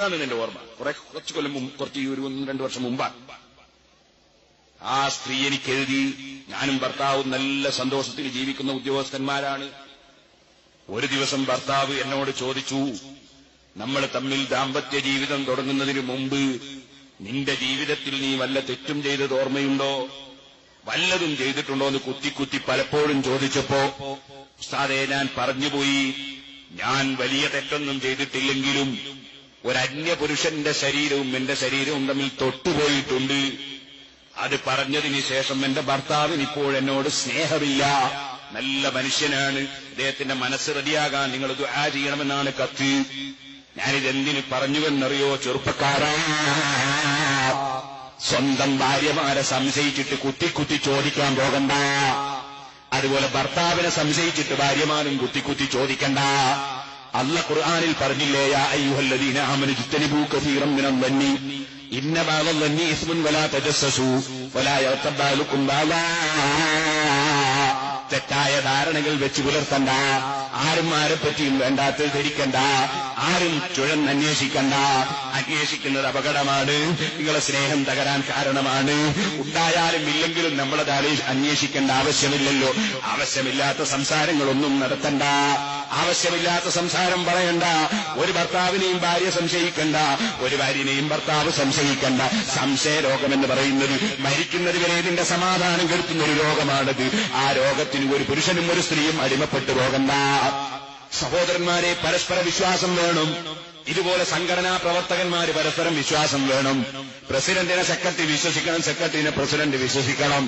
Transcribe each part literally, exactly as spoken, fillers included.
അതാണ് എന്റെ ഓർമ്മ. കുറെ കുറച്ചു കൊല്ലം കുറച്ച് ഒരു ഒന്ന് രണ്ടു വർഷം മുമ്പാണ്. ആ സ്ത്രീ എനിക്കെഴുതി, ഞാനും ഭർത്താവും നല്ല സന്തോഷത്തിൽ ജീവിക്കുന്ന ഉദ്യോഗസ്ഥന്മാരാണ്. ഒരു ദിവസം ഭർത്താവ് എന്നോട് ചോദിച്ചു, നമ്മൾ തമ്മിൽ ദാമ്പത്യ ജീവിതം തുടങ്ങുന്നതിന് മുമ്പ് നിന്റെ ജീവിതത്തിൽ നീ വല്ല തെറ്റും ചെയ്തത് ഓർമ്മയുണ്ടോ, വല്ലതും ചെയ്തിട്ടുണ്ടോ എന്ന് കുത്തി കുത്തി പലപ്പോഴും ചോദിച്ചപ്പോ ഉസ്താദേ ഞാൻ പറഞ്ഞുപോയി, ഞാൻ വലിയ തെറ്റൊന്നും ചെയ്തിട്ടില്ലെങ്കിലും ഒരന്യപുരുഷന്റെ ശരീരവും എന്റെ ശരീരവും തമ്മിൽ തൊട്ടുപോയിട്ടുണ്ട്. അത് പറഞ്ഞതിന് ശേഷം എന്റെ ഭർത്താവിന് ഇപ്പോൾ എന്നോട് സ്നേഹമില്ല. നല്ല മനുഷ്യനാണ്, അദ്ദേഹത്തിന്റെ മനസ്സ് റെഡിയാകാൻ നിങ്ങൾ ദുആ ചെയ്യണമെന്നാണ് കത്ത്. ഞാനിതെന്തിന് പറഞ്ഞുവെന്നറിയോ ചെറുപ്പക്കാരാ, സ്വന്തം ഭാര്യമാരെ സംശയിച്ചിട്ട് കുത്തി കുത്തി ചോദിക്കാൻ പോകണ്ട. അതുപോലെ ഭർത്താവിനെ സംശയിച്ചിട്ട് ഭാര്യമാരും കുത്തി കുത്തി ചോദിക്കണ്ട. അല്ലാഹ് ഖുർആനിൽ പറഞ്ഞില്ലേ, യാ അയ്യുഹല്ലദീന ആമനൂ ഇജ്തനിബൂ കസീറൻ മിനൽ വന്നി ഇന്ന ബഅദൽ വന്നി ഇസ്മുൻ വലാ തജസ്സസൂ വലാ യർതബ് ബഅലുകും ബഅലാ. തെറ്റായ ധാരണകൾ വെച്ച് പുലർത്തണ്ട, ആരും ആരെപ്പറ്റിയും വേണ്ടാത്ത ധരിക്കണ്ട, ആരും ചുഴന്നന്വേഷിക്കണ്ട. അന്വേഷിക്കുന്നത് അപകടമാണ്, നിങ്ങളെ സ്നേഹം തകരാൻ കാരണമാണ്. ഉണ്ടായാലും ഇല്ലെങ്കിലും നമ്മളത് അന്വേഷിക്കേണ്ട ആവശ്യമില്ലല്ലോ. ആവശ്യമില്ലാത്ത സംസാരങ്ങളൊന്നും നടത്തണ്ട, ആവശ്യമില്ലാത്ത സംസാരം പറയണ്ട. ഒരു ഭർത്താവിനെയും ഭാര്യ സംശയിക്കണ്ട, ഒരു ഭാര്യനെയും ഭർത്താവ് സംശയിക്കണ്ട. സംശയ രോഗമെന്ന് പറയുന്നത് മരിക്കുന്നത് വരെ ഇതിന്റെ സമാധാനം കെടുത്തുന്ന ഒരു രോഗമാണത്. ആ രോഗത്തിന് ഒരു പുരുഷനും ഒരു സ്ത്രീയും അടിമപ്പെട്ടു പോകണ്ട. സഹോദരന്മാരെ, പരസ്പര വിശ്വാസം വേണം. ഇതുപോലെ സംഘടനാ പ്രവർത്തകന്മാര് പരസ്പരം വിശ്വാസം വേണം. പ്രസിഡന്റിനെ സെക്രട്ടറി വിശ്വസിക്കണം, സെക്രട്ടറിനെ പ്രസിഡന്റ് വിശ്വസിക്കണം,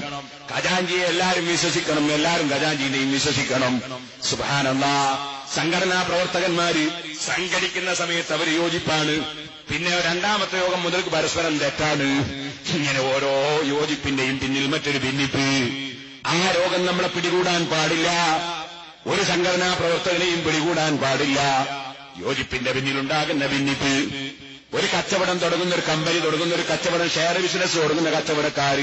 ഖജാൻജിയെ എല്ലാവരും വിശ്വസിക്കണം, എല്ലാവരും ഖജാൻജിയെയും വിശ്വസിക്കണം. സുബ്ഹാനല്ലാഹ്. സംഘടനാ പ്രവർത്തകന്മാര് സംഘടിക്കുന്ന സമയത്ത് അവർ യോജിപ്പാണ്, പിന്നെ രണ്ടാമത്തെ യോഗം മുതൽക്ക് പരസ്പരം തെറ്റാണ്. ഇങ്ങനെ ഓരോ യോജിപ്പിന്റെയും പിന്നിൽ മറ്റൊരു ഭിന്നിപ്പ്. ആ രോഗം നമ്മളെ പിടികൂടാൻ പാടില്ല, ഒരു സംഘടനാ പ്രവർത്തകനെയും പിടികൂടാൻ പാടില്ല. യോജിപ്പിന്റെ പിന്നിലുണ്ടാകുന്ന ഭിന്നിപ്പ്. ഒരു കച്ചവടം തുടങ്ങുന്ന ഒരു കമ്പനി തുടങ്ങുന്ന ഒരു കച്ചവടം, ഷെയർ ബിസിനസ് തുടങ്ങുന്ന കച്ചവടക്കാർ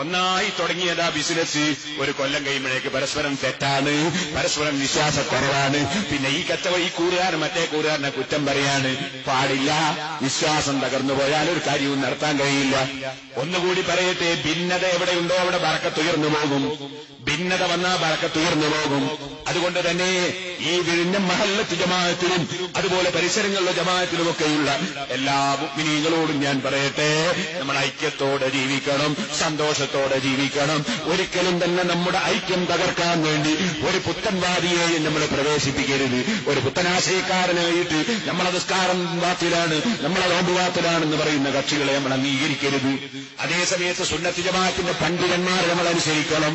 ഒന്നായി തുടങ്ങിയതാ ബിസിനസ്. ഒരു കൊല്ലം കഴിയുമ്പോഴേക്ക് പരസ്പരം തെറ്റാണ്, പരസ്പരം വിശ്വാസക്കുറവാണ്. പിന്നെ ഈ കച്ചവട ഈ കൂറുകാരൻ മറ്റേ കൂറുകാരനെ കുറ്റം പറയാണ്. പാടില്ല. വിശ്വാസം തകർന്നു പോയാൽ ഒരു കാര്യവും നടത്താൻ കഴിയില്ല. ഒന്നുകൂടി പറയട്ടെ, ഭിന്നത എവിടെയുണ്ടോ അവിടെ ബറക്കത്തുയർന്നു പോകും. ഭിന്നത വന്നാൽ ബറക്കത്തുയർന്നു പോകും. അതുകൊണ്ട് തന്നെ ഈ വിഴിഞ്ഞ മഹല്ലത്ത് ജമാഅത്തിലും അതുപോലെ പരിസരങ്ങളിലെ ജമാഅത്തിലുമൊക്കെയുള്ള എല്ലാ മുഅ്മിനീങ്ങളോടും ഞാൻ പറയട്ടെ, നമ്മൾ ഐക്യത്തോടെ ജീവിക്കണം, സന്തോഷം ത്തോടെ ജീവിക്കണം. ഒരിക്കലും തന്നെ നമ്മുടെ ഐക്യം തകർക്കാൻ വേണ്ടി ഒരു പുത്തൻവാദിയെയും നമ്മൾ പ്രവേശിപ്പിക്കരുത്. ഒരു പുത്തനാശയക്കാരനായിട്ട് നമ്മളെ നിസ്കാരം വാത്തിലാണ്, നമ്മളെ നോമ്പ് വാത്തിലാണെന്ന് പറയുന്ന കക്ഷികളെ നമ്മൾ അംഗീകരിക്കരുത്. അതേസമയത്ത് സുന്നത്ത് ജമാഅത്തിന്റെ പണ്ഡിതന്മാരെ നമ്മൾ അനുസരിക്കണം,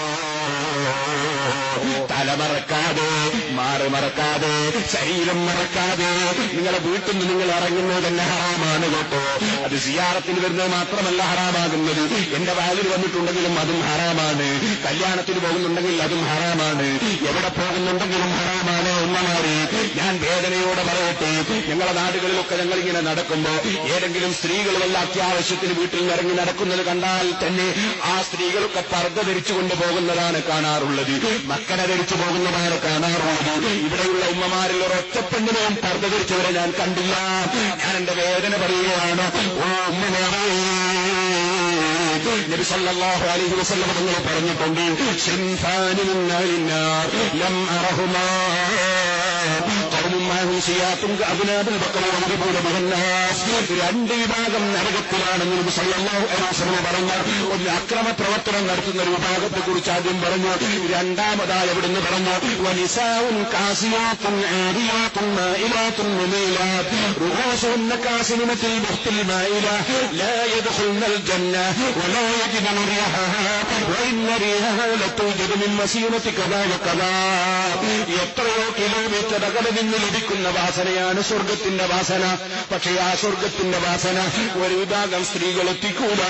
തല മറക്കാതെ, മാറ് മറക്കാതെ, ശരീരം മറക്കാതെ നിങ്ങളെ വീട്ടിൽ നിന്ന് നിങ്ങൾ ഇറങ്ങുന്നത് തന്നെ ഹറാമാണ് കേട്ടോ. അത് സിയാറത്തിന് വരുന്നത് മാത്രമല്ല ഹറാമാകുന്നത്, എന്റെ വാലിൽ വന്നിട്ടുണ്ടെങ്കിലും അതും ഹറാമാണ്. കല്യാണത്തിന് പോകുന്നുണ്ടെങ്കിൽ അതും ഹറാമാണ്. എവിടെ പോകുന്നുണ്ടെങ്കിലും ഹറാമാണ്. ഉമ്മമാര്, ഞാൻ വേദനയോടെ പറയട്ടെ, ഞങ്ങളുടെ നാടുകളിലൊക്കെ ഞങ്ങളിങ്ങനെ നടക്കുമ്പോ ഏതെങ്കിലും സ്ത്രീകൾ വല്ല അത്യാവശ്യത്തിന് വീട്ടിൽ നിന്ന് ഇറങ്ങി നടക്കുന്നത് കണ്ടാൽ തന്നെ ആ സ്ത്രീകളൊക്കെ പർദ്ദ ധരിച്ചു കൊണ്ടുപോകുന്നതാണ് കാണാറുള്ളത്, മക്കനെ ധരിച്ചു പോകുന്നതാണ് കാണാറുള്ളത്. ഇവിടെയുള്ള ഉമ്മമാരിൽ ഒരൊറ്റ പെണ്ണിനെയും പർദ്ദ ധരിച്ചവരെ ഞാൻ കണ്ടില്ല. ഞാൻ എന്റെ വേദന പറയുകയാണ്. ഓ ഉമ്മമാരേ, നബി സല്ലല്ലാഹു അലൈഹി വസല്ലം തങ്ങൾ പറഞ്ഞിട്ടുണ്ട്, ശിൻഫാനി മിന്നലിന്നാർ ലം അറഹുമാ രണ്ട് വിഭാഗം നരകത്തിലാണെന്ന് നബി സല്ലല്ലാഹു അലൈഹി വസല്ലം പറഞ്ഞു. ഒന്ന്, അക്രമ പ്രവർത്തനം നടത്തുന്ന ഒരു വിഭാഗത്തെ കുറിച്ച് ആദ്യം പറഞ്ഞു. രണ്ടാമതായി അവിടുന്ന് പറഞ്ഞു, വനിസാഉൻ കാസിയാതുൻ ആരിയാതുൻ മായിലാതുൻ മുമീലാത് റുഊസുഹുന്ന കാസിമത്തിൽ ബിഹ്തിൽ മായില ലാ യദ്ഖുൽനൽ ജന്ന വലാ يجد ريحها وإن ريحها لتوجد من مسيرة كذا وكذا എത്രയോ കിലോമീറ്റർ അകലെ നിന്ന് ലഭിക്കുന്ന വാസനയാണ് സ്വർഗത്തിന്റെ വാസന. പക്ഷേ ആ സ്വർഗത്തിന്റെ വാസന ഒരു വിഭാഗം സ്ത്രീകൾ എത്തിക്കൂടാ.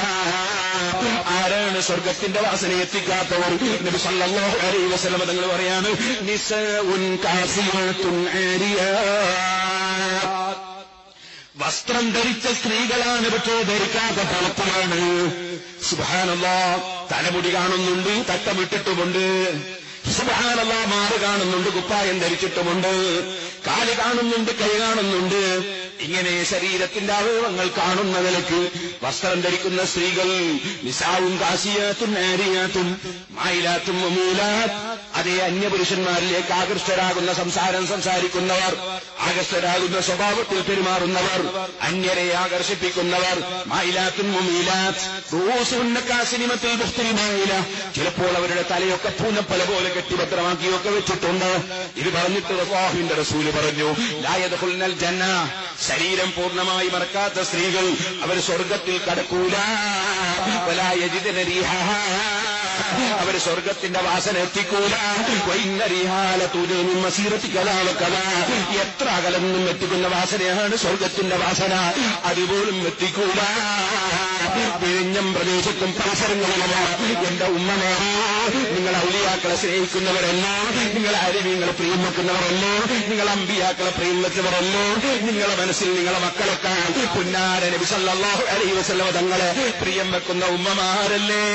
ആരാണ് സ്വർഗത്തിന്റെ വാസന എത്തിക്കാത്തവർ? നബി സല്ലല്ലാഹു അലൈഹി വസല്ലം തങ്ങൾ പറയാണ്, നിസഉൻ കാസിമാതുൻ ആരിയാത്. വസ്ത്രം ധരിച്ച സ്ത്രീകളാണ്, പക്ഷേ ധരിക്കാത്ത പ്രവൃത്തിയാണ്. സുബ്ഹാനല്ലാഹ്, തലമുടി കാണുന്നുണ്ട്, തട്ടമിട്ടിട്ടുമുണ്ട്. സുബ്ഹാനല്ലാഹ്, മാറ് കാണുന്നുണ്ട്, കുപ്പായം ധരിച്ചിട്ടുമുണ്ട്. കാല് കാണുന്നുണ്ട്, കൈ കാണുന്നുണ്ട്. ഇങ്ങനെ ശരീരത്തിന്റെ അവയവങ്ങൾ കാണുന്ന നിലക്ക് വസ്ത്രം ധരിക്കുന്ന സ്ത്രീകൾ നിസാഉൻ കാസിയാത്തുൻ ആരിയാത്തുൻ മായിലാത്തും മമൂലാത്ത്. അതേ അന്യപുരുഷന്മാരിലേക്ക് ആകർഷ്ടരാകുന്ന സംസാരം സംസാരിക്കുന്നവർ, ആകർഷ്ടരാകുന്ന സ്വഭാവത്തിൽ പെരുമാറുന്നവർ, അന്യരെ ആകർഷിപ്പിക്കുന്നവർ. മായിലാത്തും മമൂലാത്ത് റൂസുൻ കാസിനിമത്തിൽ ബുഖ്തിൽ മായില. ചിലപ്പോൾ അവരുടെ തലയൊക്കെ പൂനപ്പല പോലെ കെട്ടിഭദ്രമാക്കിയൊക്കെ വെച്ചിട്ടുണ്ട്. ഇത് പറഞ്ഞിട്ട് അല്ലാഹുവിന്റെ റസൂൽ പറഞ്ഞു, ലാ യദ്ഖുൽനൽ ജന്ന. ശരീരം പൂർണ്ണമായി മറക്കാത്ത സ്ത്രീകൾ അവർ സ്വർഗത്തിൽ കടക്കൂല. വലാ യജിദന റീഹഹ. അവർ സ്വർഗത്തിന്റെ വാസന എത്തിക്കൂല. വഇന്ന റീഹാല തുജീൻ മസീറതിക ലകല. എത്ര അകലെന്നും എത്തിക്കുന്ന വാസനയാണ് സ്വർഗത്തിന്റെ വാസന, അതുപോലും എത്തിക്കൂല. വിഴിഞ്ഞം പ്രദേശത്തും പരിസരങ്ങളുമാണ് എന്റെ ഉമ്മമാർ. നിങ്ങൾ ഔലിയാക്കളെ സ്നേഹിക്കുന്നവരല്ല, നിങ്ങൾ അരിവിങ്ങളെ പ്രിയം വെക്കുന്നവരല്ല, നിങ്ങൾ അമ്പിയാക്കളെ പ്രിയം വെക്കുന്നവരല്ല. നിങ്ങളെ മനസ്സിൽ നിങ്ങളെ മക്കളെക്കാൾ പുന്നാര നബി സല്ലല്ലാഹു അലൈഹി വസല്ലം തങ്ങളെ പ്രിയം വെക്കുന്ന ഉമ്മമാരല്ലേ?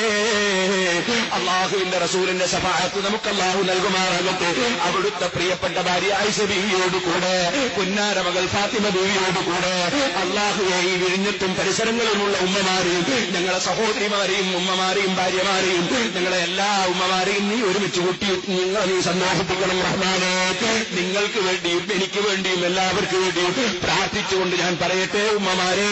അല്ലാഹുവിന്റെ റസൂലിന്റെ ശഫാഅത്ത് നമുക്ക് അല്ലാഹു നൽകുമാറാകട്ടെ. അവിടുത്തെ പ്രിയപ്പെട്ട ഭാര്യ ആയിഷ ബീവിയോട് കൂടെ, പുന്നാര മകൾ ഫാത്തിമ ബീവിയോട് കൂടെ, അല്ലാഹുവേ, ഈ വിഴിഞ്ഞത്തും പരിസരങ്ങളിലുള്ള ഉമ്മമാരെയും ഞങ്ങളെ സഹോദരിമാരെയും ഉമ്മമാരെയും ഭാര്യമാരെയും ഞങ്ങളെ എല്ലാ ഉമ്മമാരെയും നീ ഒരുമിച്ച് കൂട്ടി നിങ്ങൾ നീ സന്തോഷിപ്പിക്കണം റഹ്മാനേ. നിങ്ങൾക്ക് വേണ്ടിയും എനിക്ക് വേണ്ടിയും എല്ലാവർക്കും വേണ്ടിയും പ്രാർത്ഥിച്ചുകൊണ്ട് ഞാൻ പറയട്ടെ, ഉമ്മമാരെ,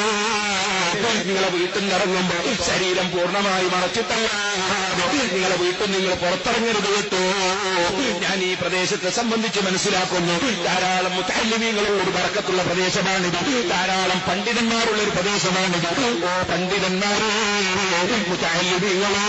നിങ്ങളെ വീട്ടിൽ നിന്നിറങ്ങുമ്പോൾ ശരീരം പൂർണ്ണമായി മറച്ചിട്ടല്ല നിങ്ങളെ വീട്ടിൽ നിങ്ങൾ പുറത്തിറങ്ങരുത് കേട്ടോ. ഞാൻ ഈ പ്രദേശത്തെ സംബന്ധിച്ച് മനസ്സിലാക്കുന്നു, ധാരാളം മുതഅല്ലിമീങ്ങളോട് ബർക്കത്തുള്ള പ്രദേശമാണിത്, ധാരാളം പണ്ഡിതന്മാരുള്ള ഒരു പ്രദേശമാണിത്. ഓ പണ്ഡിതന്മാരോ, മുതഅല്ലിമീങ്ങളോ,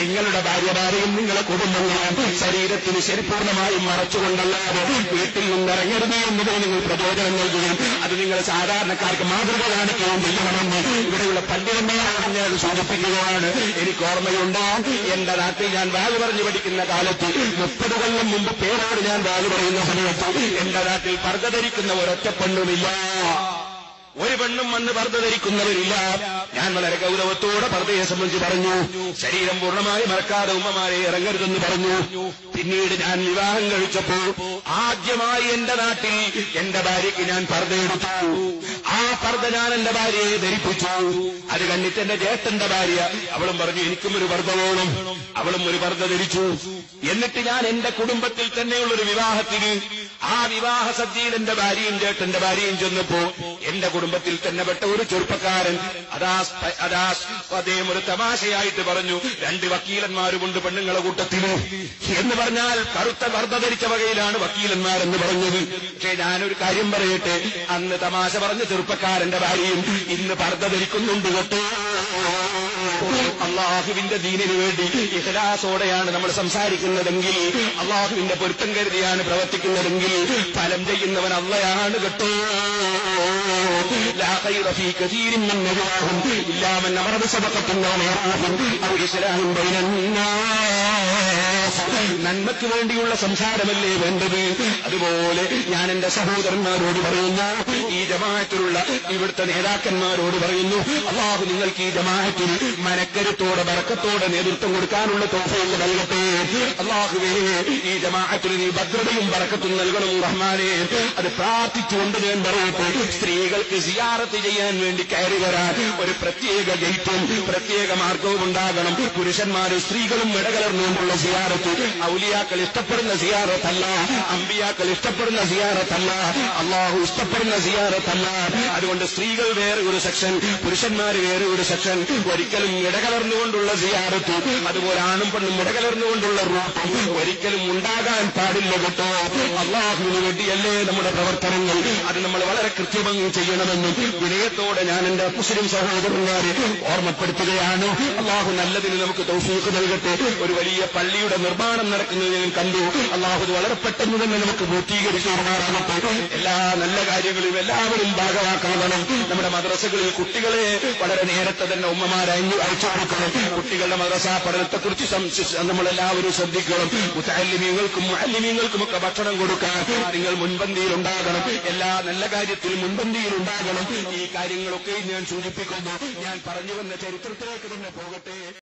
നിങ്ങളുടെ ഭാര്യമാരെയും നിങ്ങളെ കുടുംബങ്ങളെയും ശരീരത്തിന് ശരിപൂർണ്ണമായും മറച്ചുകൊണ്ടല്ലാതെ വീട്ടിൽ നിന്നിറങ്ങരുത് എന്നതിന് നിങ്ങൾ പ്രചോദനം നൽകുകയും അത് നിങ്ങൾ സാധാരണക്കാർക്ക് മാതൃക കാണിക്കുകയും ചെയ്യണമെന്ന് ഇവിടെയുള്ള പണ്ഡിതന്മാരാണ് ഞാൻ സൂചിപ്പിക്കുകയാണ്. എനിക്ക് ഓർമ്മയുണ്ട്, എന്റെ നാട്ടിൽ ഞാൻ വാല് പറഞ്ഞു പഠിക്കുന്ന കാലത്ത്, മുപ്പത് കൊല്ലം മുമ്പ് പേരോട് ഞാൻ വാല് പറയുന്ന സമയത്ത്, എന്റെ നാട്ടിൽ പർദ്ദ ധരിക്കുന്ന ഒരൊറ്റ പെണ്ണുമില്ല, ഒരു പെണ്ണും വന്ന് പർദ്ദ ധരിക്കുന്നവരില്ല. ഞാൻ വളരെ ഗൗരവത്തോടെ പർദ്ദയെ സംബന്ധിച്ച് പറഞ്ഞു, ശരീരം പൂർണ്ണമായി മറക്കാതെ ഉമ്മമാരെ ഇറങ്ങരുതെന്ന് പറഞ്ഞു. പിന്നീട് ഞാൻ വിവാഹം കഴിച്ചപ്പോൾ ആദ്യമായി എന്റെ നാട്ടിൽ എന്റെ ഭാര്യയ്ക്ക് ഞാൻ പർദ്ദ എടുത്തു. ആ പർദ്ദ ഞാൻ എന്റെ ഭാര്യയെ ധരിപ്പിച്ചു. അത് കണ്ടിട്ട് എന്റെ ജ്യേഷ്ഠന്റെ ഭാര്യ, അവളും പറഞ്ഞു എനിക്കും ഒരു പർദ്ദ വേണം. അവളും ഒരു പർദ്ദ ധരിച്ചു. എന്നിട്ട് ഞാൻ എന്റെ കുടുംബത്തിൽ തന്നെയുള്ളൊരു വിവാഹത്തിന്, ആ വിവാഹ സദ്യയിൽ എന്റെ ഭാര്യയും ജ്യേഷ്ഠന്റെ ഭാര്യയും ചെന്നപ്പോ എന്റെ കുടുംബത്തിൽ തന്നെ പെട്ട ഒരു ചെറുപ്പക്കാരൻ അദാസ് അദാസ് അദ്ദേഹം ഒരു തമാശയായിട്ട് പറഞ്ഞു, രണ്ട് വക്കീലന്മാരുമുണ്ട് പെണ്ണുങ്ങളെ കൂട്ടത്തിൽ എന്ന് പറഞ്ഞാൽ കറുത്ത പർദ്ദ ധരിച്ച വകയിലാണ് വക്കീലന്മാരെന്ന് പറഞ്ഞത്. പക്ഷേ ഞാനൊരു കാര്യം പറയട്ടെ, അന്ന് തമാശ പറഞ്ഞ ചെറുപ്പക്കാരന്റെ ഭാര്യയും ഇന്ന് പർദ്ദ ധരിക്കുന്നുണ്ട് കേട്ടോ. അള്ളാഹുവിന്റെ ദീനിനു വേണ്ടി ഇഖ്ലാസോടെയാണ് നമ്മൾ സംസാരിക്കുന്നതെങ്കിൽ, അള്ളാഹുവിന്റെ പൊരുത്തം കരുതിയാണ് പ്രവർത്തിക്കുന്നതെങ്കിൽ ഫലം ചെയ്യുന്നവൻ അള്ളയാണ് കേട്ടോ. ലാ ഖൈറ ഫീ കസീരിൻ മിൻ നജവാഹും ഇല്ലാ മൻ അമറ ബിസദഖത്തിൻ ഔ മഅറൂഫിൻ ഔ ഇസ്ലാഹിൻ ബൈനന്നാസ്. നന്മയ്ക്ക് വേണ്ടിയുള്ള സംസാരമല്ലേ വേണ്ടത്? അതുപോലെ ഞാൻ എന്റെ സഹോദരന്മാരോട് പറയുന്നു, ഈ ജമാഅത്തിലുള്ള ഇവിടുത്തെ നേതാക്കന്മാരോട് പറയുന്നു, അല്ലാഹു നിങ്ങൾക്ക് ഈ ജമാഅത്തിന് മനക്കരുത്തോടെ ബർക്കത്തോടെ നേതൃത്വം കൊടുക്കാനുള്ള തൗഫീഖ് നൽകട്ടെ. അല്ലാഹുവേ, ഈ ജമാഅത്തിന് നീ ഭദ്രതയും ബർക്കത്തും നൽകണം റഹ്മാനേ. അത് പ്രാർത്ഥിച്ചുകൊണ്ട് ഞാൻ പറയട്ടെ, സ്ത്രീകൾക്ക് സിയാറത്ത് ചെയ്യാൻ വേണ്ടി കയറി വരാൻ ഒരു പ്രത്യേക ഗേറ്റും പ്രത്യേക മാർഗവും ഉണ്ടാകണം. പുരുഷന്മാരും സ്ത്രീകളും ഇടകലർന്നുകൊണ്ടുള്ള സിയാറത്ത് ഔലിയാക്കൾ ഇഷ്ടപ്പെടുന്ന സിയാറത്തല്ല, അമ്പിയാക്കൾ ഇഷ്ടപ്പെടുന്ന സിയാറത്തല്ല, അള്ളാഹു ഇഷ്ടപ്പെടുന്ന സിയാറത്തല്ല. അതുകൊണ്ട് സ്ത്രീകൾ വേറെ ഒരു സെക്ഷൻ, പുരുഷന്മാർ വേറെ ഒരു സെക്ഷൻ. ഒരിക്കലും ഇടകലർന്നുകൊണ്ടുള്ള സിയാറത്ത്, അതുപോലെ ആണും പെണ്ണും ഇടകലർന്നുകൊണ്ടുള്ള റൂട്ടും ഒരിക്കലും ഉണ്ടാകാൻ പാടില്ല കേട്ടോ. അള്ളാഹുവിന് വേണ്ടിയല്ലേ നമ്മുടെ പ്രവർത്തനങ്ങൾ, അത് നമ്മൾ വളരെ കൃത്യമായി ചെയ്യണം. വേണമെന്നും വിനയത്തോടെ ഞാൻ എന്റെ മുസ്ലിം സഹോദരന്മാരെ ഓർമ്മപ്പെടുത്തുകയാണ്. അള്ളാഹു നല്ലതിന് നമുക്ക് തൗഫീഖ് നൽകട്ടെ. ഒരു വലിയ പള്ളിയുടെ നിർമ്മാണം നടക്കുന്നത് ഞാൻ കണ്ടു. അള്ളാഹു വളരെ പെട്ടെന്ന് തന്നെ നമുക്ക് പൂർത്തീകരിച്ചു മാറാമത്തെ. എല്ലാ നല്ല കാര്യങ്ങളും എല്ലാവരും ഭാഗമാക്കണം. നമ്മുടെ മദ്രസകളിൽ കുട്ടികളെ വളരെ നേരത്തെ തന്നെ ഉമ്മമാരെ അയച്ചു കൊടുക്കണം. കുട്ടികളുടെ മദ്രസ പഠനത്തെക്കുറിച്ച് നമ്മളെല്ലാവരും ശ്രദ്ധിക്കണം. മുതഅല്ലിമീങ്ങൾക്കും മുഅല്ലിമീങ്ങൾക്കും ഒക്കെ ഭക്ഷണം കൊടുക്കാൻ നിങ്ങൾ മുൻപന്തിയിൽ ഉണ്ടാകണം. എല്ലാ നല്ല കാര്യത്തിലും മുൻപന്തിയിൽ ഉണ്ടാകണം. ഈ കാര്യങ്ങളൊക്കെ ഞാൻ സൂചിപ്പിക്കുന്നു. ഞാൻ പറഞ്ഞു വന്ന ചരിത്രത്തിലേക്ക് തന്നെ പോകട്ടെ.